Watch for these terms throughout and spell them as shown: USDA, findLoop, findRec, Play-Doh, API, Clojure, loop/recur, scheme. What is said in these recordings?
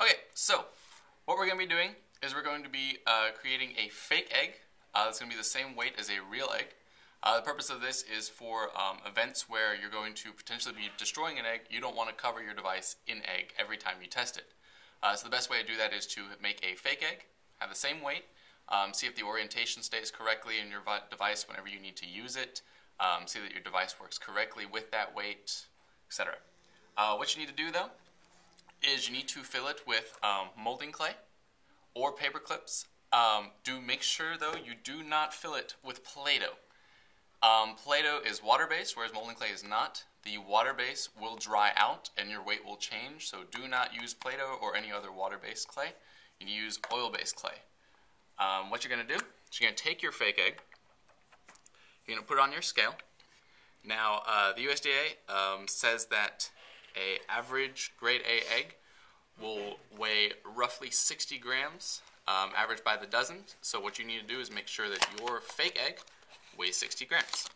Okay, so what we're going to be doing is we're going to be creating a fake egg that's going to be the same weight as a real egg. The purpose of this is for events where you're going to potentially be destroying an egg. You don't want to cover your device in egg every time you test it. So the best way to do that is to make a fake egg, have the same weight, see if the orientation stays correctly in your device whenever you need to use it, see that your device works correctly with that weight, etc. What you need to do though is you need to fill it with molding clay or paper clips. Do make sure though you do not fill it with Play-Doh. Play-Doh is water-based, whereas molding clay is not. The water base will dry out and your weight will change, so do not use Play-Doh or any other water-based clay. You need to use oil-based clay. What you're going to do is you're going to take your fake egg, you're going to put it on your scale. Now, the USDA says that an average grade A egg will weigh roughly 60 grams, averaged by the dozen. So what you need to do is make sure that your fake egg weighs 60 grams.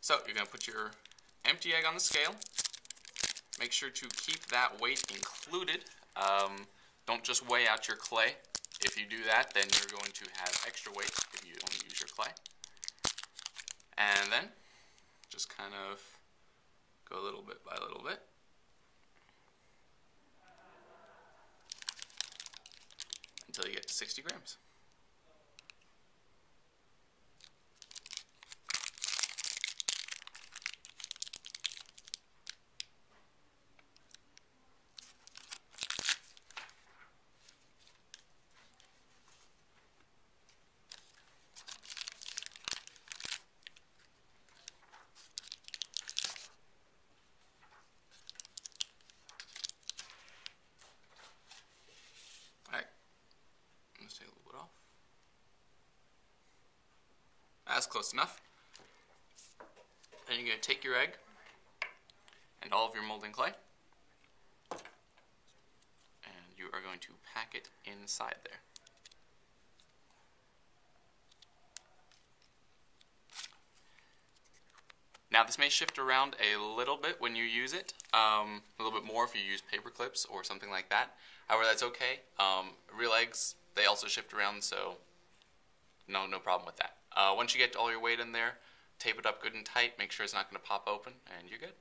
So you're going to put your empty egg on the scale. Make sure to keep that weight included. Don't just weigh out your clay. If you do that, then you're going to have extra weight if you only use your clay. And then just kind of go little bit by little bit. Until you get to 60 grams. Take a little bit off. That's close enough. Then you're going to take your egg and all of your molding clay, and you are going to pack it inside there. Now this may shift around a little bit when you use it, a little bit more if you use paper clips or something like that. However, that's okay. Real eggs, they also shift around, so no problem with that. Once you get all your weight in there, tape it up good and tight, make sure it's not going to pop open, and you're good.